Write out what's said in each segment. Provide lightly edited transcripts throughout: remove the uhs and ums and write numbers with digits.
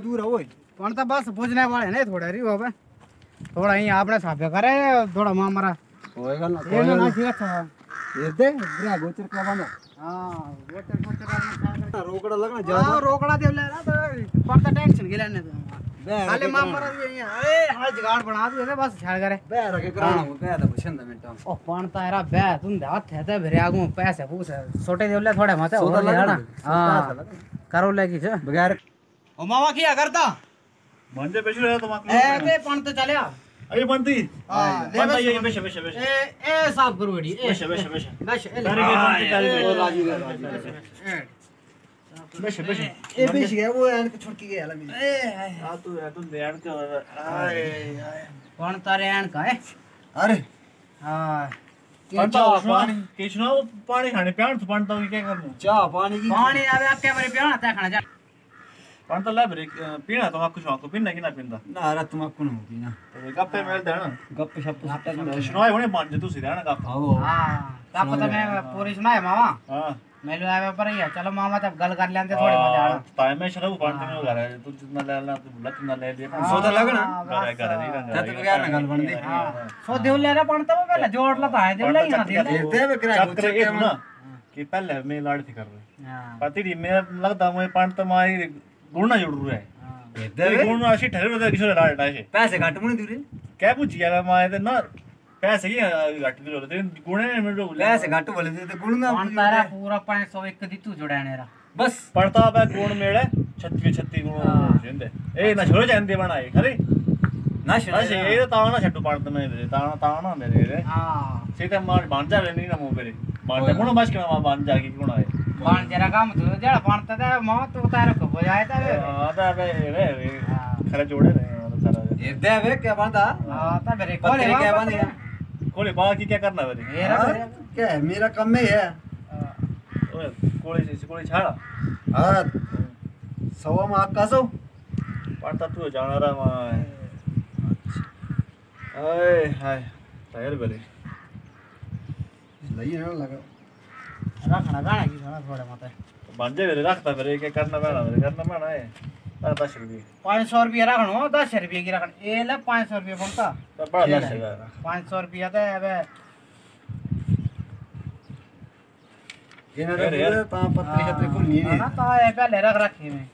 जाओ दूर हो बस पूछने वाले नहीं थोड़ा रही हो थोड़ा ही आपने साफे करे थोड़ा मामरा होएगा ना ये ना ठीक था ये दे ब्रा गोचर का बनो हां गोचर गोचर रोकड़ा लगना ज्यादा रोकड़ा दे लेना तो पर टेंशन लेने दे खाली मामरा ये अरे हां जुगाड़ बना दे बस छाड़ करे बे रखे कराना हो गया था पसंद मिनट ओ पाणता रे बे तुम हाथ है ते ब्रा को पैसे पूछ छोटे देवले थोड़े माथे हो लेना हां करो लगी छ बगैर ओ मामा किया करता मंजे पेश रहा तो मां ए ते पण तो चलया अरे बंती बंता ये बेशे बेशे बेशे ए साफ करो बेटी बेशे बेशे बेशे बेशे बेशे बेशे ए बेशे गया वो एंड को छोड़ के गया लमी ए हां तू तू ध्यान के हाय हाय कौन तारे एंड का है अरे हां पंता पानी किचनो पानी खाने प्यान तो पंता क्या करूं चाय पानी की पानी आवे आपके मेरे प्यान ता खाना जा पण तो लाबरे पीना तो आपको शौक पीना कि ना पींदा ना रात तुम आपको होती ना तो गप्पे मेल देना गप्पे सब तो आपका सुनाए होने मान जो तू सीधा ना गप हां गप तो मैं पूरी सुनाए मामा हां मेलो आवे पर ही चलो मामा तब गल कर लेंगे थोड़ी मजा आना टाइम में शराब पान में घर है तू जितना ले लेना तू लत ना ले ले सोदा लगना घर नहीं रंगा तो क्या ना गल बन दे सो देव ले रे पण तो पहले जोड़ लता है देव नहीं ना देते वे किराए के ना कि पहले मैं लाड़ थी कर रही हां पति दी मैं लगता मैं पण तो मारी गुणना जरूर है इधर गुणना अच्छी ठहरे तो किशोर लाड है पैसे घट मुनी दूरे क्या पूछियाला माए ते ना पैसे ही घट दूरे ते गुणे में जो पैसे घट बोले ते गुणना तारा पूरा 501 दी तू जोड़ानेरा बस पड़ता है गुण मेले 36 गुण जेंदे ए ना छोड़ जांदे बनाए खरी ना छोड़ ए ताना छट्टू पांत में ताना ताना मेरे रे हां सीधा मार बांध जा लेनी ना मो मेरे बांध गुण बस के मां बांध जागी गुण आए पान जरा काम तो जड़ा पान त मां तो उतार को बजाए त हां त रे रे खरे जोड़े रे सारा ये दे वे क्या बांधा हां त मेरे कोले क्या बांधा कोले बाकी क्या करना है मेरे क्या है मेरा काम में है ओए कोले से कोले छाड़ा हां सवा में आकाशो पान त तू जाना रे मां ओए हाय टायर भले लई ना लगा रखना गाना की गाना थोड़ा माता बन जे रे रखता फिर एक करना पैना है 10 रुपए 500 रुपए रखनो 10 रुपए की रखन ए ले 500 रुपए बनता तो बड़ा 10 है 500 रुपया तो अबे इने रे ता पत्री छतरी को ली ना ता है पहले रख रखी में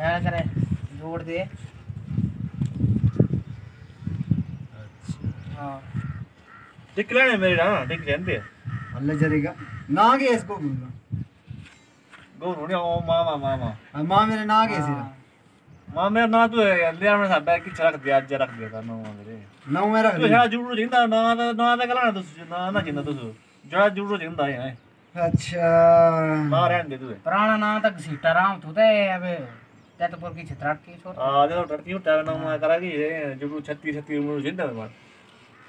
है करे जोड़ दे अच्छा हां निकलने मेरे ना निकल जाते अल्ले जरेगा ना के इसको बोलना गोरोणी ओ मामा मामा मां मेरे ना के सिर मां मेरा ना तो है ले हमने सब बैग की रख दिया आज रख दिया ना मेरे ना मेरा रख दिया जुड़ो जिंदा ना ना ना गलाना तो ना ना जिंदा तो जड़ा जुड़ो जिंदा है अच्छा ना रहने दे तू पुराना ना तक सीटा राम तू ते अब तेतपुर की छतराट की छोड़ आ देखो डरती हूं टाइम ना मैं करा कि जुड़ो 36 जुड़ो जिंदा है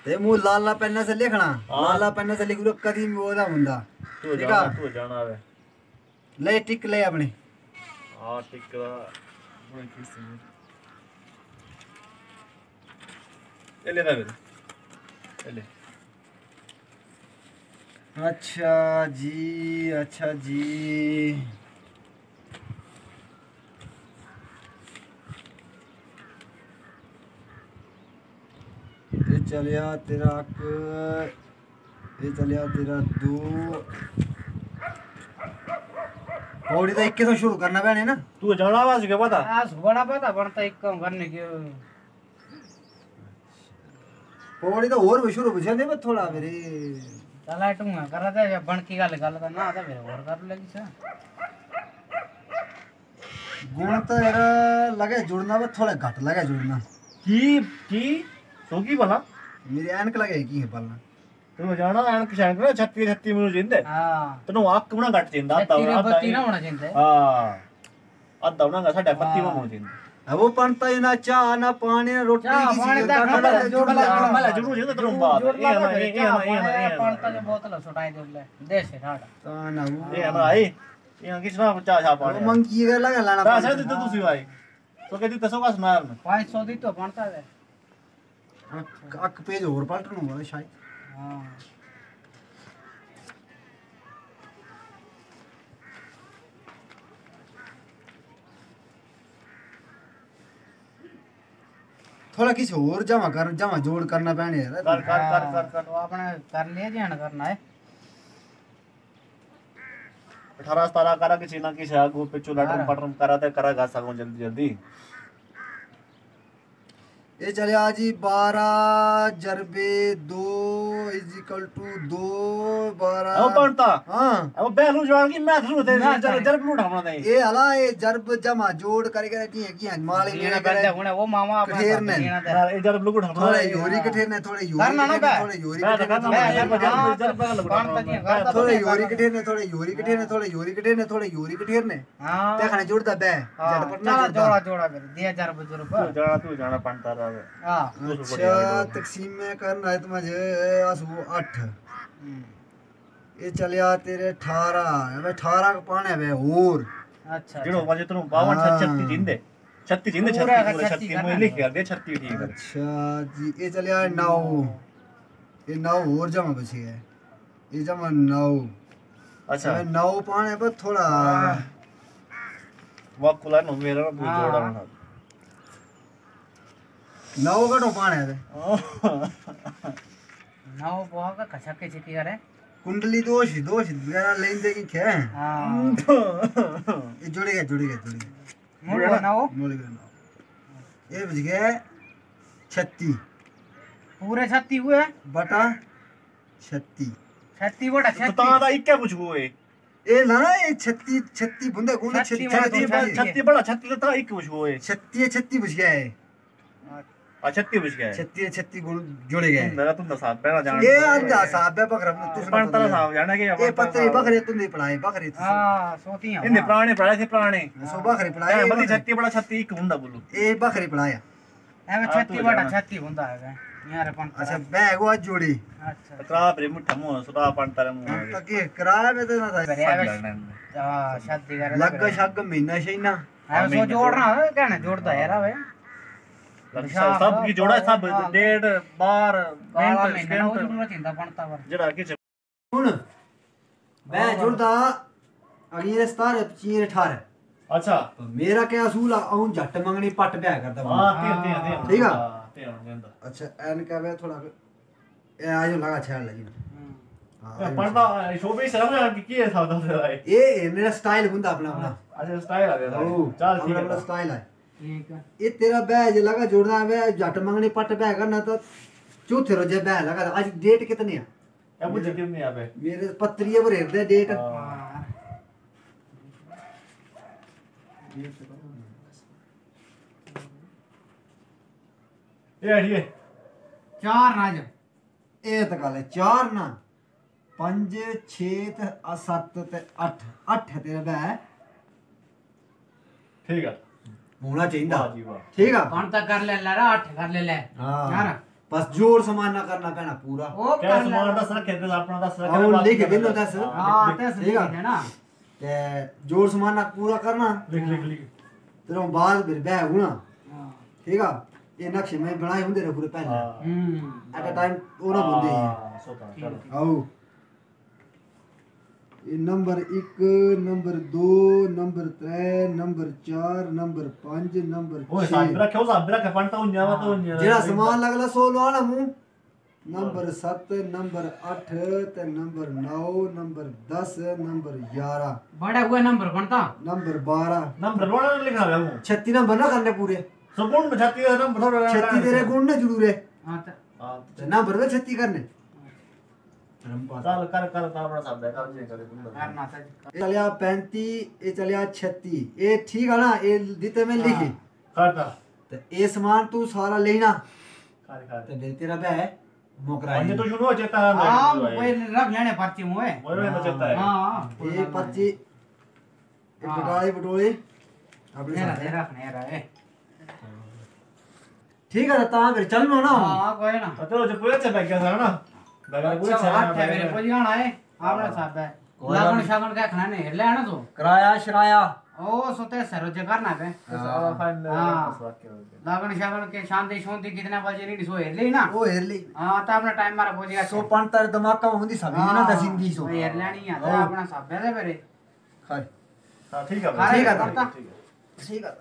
ते मु लाला पेन से लिखना लाला पेन से लिखूं कदी में ओदा हुंदा तू जाना रे ले टिक ले अपने हां टिक ला अपने खींच से ले ले अच्छा जी ये चलिया तेरा दो पौड़ी तो 21 शुरू करना बहने ना तू जड़ा आवाज के पता आज बड़ा पता बनता एक कम करने के पौड़ी तो और भी शुरू बुझे दे बस थोड़ा मेरे चला टूंगा कर रहा था बन की गल गलत ना आता मेरे और कर लगी सा गुण तो तेरा लगे जुड़ना बस थोड़ा घट लगे जुड़ना की तो की भला मेरे ऐनक लगे की है भला तू जाना ऐनक शैनक ना 36 मिनट जिंदे हां तनो आंख कोना घट जिंदा बत्ती ना होना जिंदे हां अद्दा होना साडे 32 में होना जिंदे अब वो पनता ना चा ना पानी ना रोटी की जोड़ मला जरूर जिंदा तरो बात ये पनता के बोतल सुटाई दे दे से राडा ताना ये भाई ये किसना चा छा पानी मन की लगा लाना पैसा दे तू सी भाई तो कहती तसो का सुनार में 500 दी तो पनता है अक पेज और पलटना होगा शायद हां थोड़ा किसी और जमा जोड़ करना पैने यार। कर आपने कर लिए ध्यान करना है 18-17 करा किसी ना किसी आगू पिछु लटम पटम करा दे करा गा सकूं जल्दी जल्दी। ये चले आज 12 जरबे 2 इक्वल टू 2 12 अब पढ़ता हां अब बैलू जोड़ की मैथ रू दे जरब रू ढावना नहीं ये हला ये जरब जमा जोड़ करके रखी है कि माले लेना करे होने वो मामा आप लेना ये जरब रू ढावना थोड़ा योरी के ठेर ने थोड़ा योरी के ठेर ने देखना जोड़ता बे जोड़ा कर दिया जरब तू जाना पड़ता अच्छा तकसीम में करना है तुम्हारे आसू 8 ये चले आ तेरे 18 अबे 18 का पाने बे और अच्छा जिनो वजह तुम 52 36 जिंदे 36 में लिख यार दे 36 ठीक है। अच्छा जी ये चले आ 9 ये 9 और जमा बची है ये जमा 9 अच्छा 9 पाने पर थोड़ा वकुला नो मेरा जोड़ा ना 9 गडो पाने है 9 पोहा का खचके छिकी करे कुंडली दोष वगैरह लेन दे की खे हां ये जुड़ गए मूल गया 9 ये बच गए 36 पूरे 36 हुए बटा 36 बटा 36 बता दा 21 कुछ हुए ए ना ये 36 बुंदे गुने 36 बड़ा 36 था 21 कुछ हुए 36 बच गया है अच्छा 36 बच गए 36 गुण जोड़े गए मेरा तुम साहब पहला जान ये अंधा साहब है बकरा तू सुन तेरा साहब जाना के ये पत्ते बकरे तुमने पढ़ाए बकरे तू हां सोती है इने पढ़ाए थे सो बकरे पढ़ाए बड़ी 36 बड़ा 36 एक हुंदा बोलो ए बकरे पढ़ाया एवे 36 बड़ा 36 हुंदा है यार अपन अच्छा बैग वो जोड़ी अच्छा करा रे मुठमो सुदा अपन तारे मु तके करा में तो ना था शादी कर लग शग महीना शहीना सो जोड़ना है कहना जोड़ता है यार सब की जोड़ा सब डेढ़ बार जड़ा के सुन मैं जुड़दा अगले स्तर 25-18 अच्छा मेरा क्या असूल आऊं जट मंगनी पट पे करदा हां ठीक है अच्छा एन का वे थोड़ा ए आज लगा छाड़ लगी हां पढ़दा शोभी शर्म ना की है सादा ये मेरा स्टाइल हुंदा अपना अच्छा स्टाइल आ गया चल ठीक है अपना स्टाइल है ये तेरा बैज लगा जोड़ना है जट मंगनी पट बह करना तो चौथे रोजे बह लगा आज डेट कितनी है अब मुझे कितनी है बे मेरे पत्रिये पर हेरदे डेट ये 4 ना जब ए तक ले 4 ना 5 6 7 8 तेरा बह ठीक है होना चाहिए ठीक है कौन तक कर ले लरा 8 कर ले हां बस जोड़ समान ना करना पैना पूरा ओ कर समान 10 रखे तो अपना 10 रखे और लिख दे लो 10 हां 10 ठीक है ना ते जोड़ समान ना पूरा करना लिख तेरो बाद फिर बह होना ठीक है ये नक्शे में बनाए होंदे रे पूरे पहले एट अ टाइम ओरा होंदे है सोता चलो आओ number 1 number 2 number 3 number 4 number 5 number 6 ओए साहब रखे साहब रखे पंटा उन्या तो जेड़ा समान लगला सो लो ना मु नंबर 7 नंबर 8 ते नंबर 9 नंबर 10 नंबर 11 बड़ा हुआ नंबर बनता नंबर 12 नंबर रोड़ा लिखा है मु 36 नंबर ना करने पूरे सब गुण 36 नंबर थोड़ा 36 तेरे गुण ना जरूर है हां तो नंबर 36 करने कर अपना साहब दे कर जे कर ना चलिया 35 ए चलिया 36 ए ठीक है ना ए दिते में लिखी करता तो ए समान तू सारा लेना कर तो तेरा बे मोकरा ये तो सुनो चेता हां कोई रख लेने पर्ची में ओए तो चेता है हां ये पर्ची एक बटोली अपने तेरा अपने रहे ठीक है ता फिर चलनो ना हां कोई ना तो जो पूरे से बैग सारा ना बगल पूछ आठ है मेरे को जाना है आपने साहब है लागन शागन का खाने हेर लेना तो किराया शराया ओ सोते सरो जगह ना पे हां लागन शागन के शांति शोंती कितना बजे नहीं सो हेर ले ना ओ हेर ले हां तो अपना टाइम मारा पहुंच गया 150 धमाका होंदी सभी ना 10 सो हेर लेनी है अपना साहब है मेरे खैर ठीक है ठीक है ठीक है।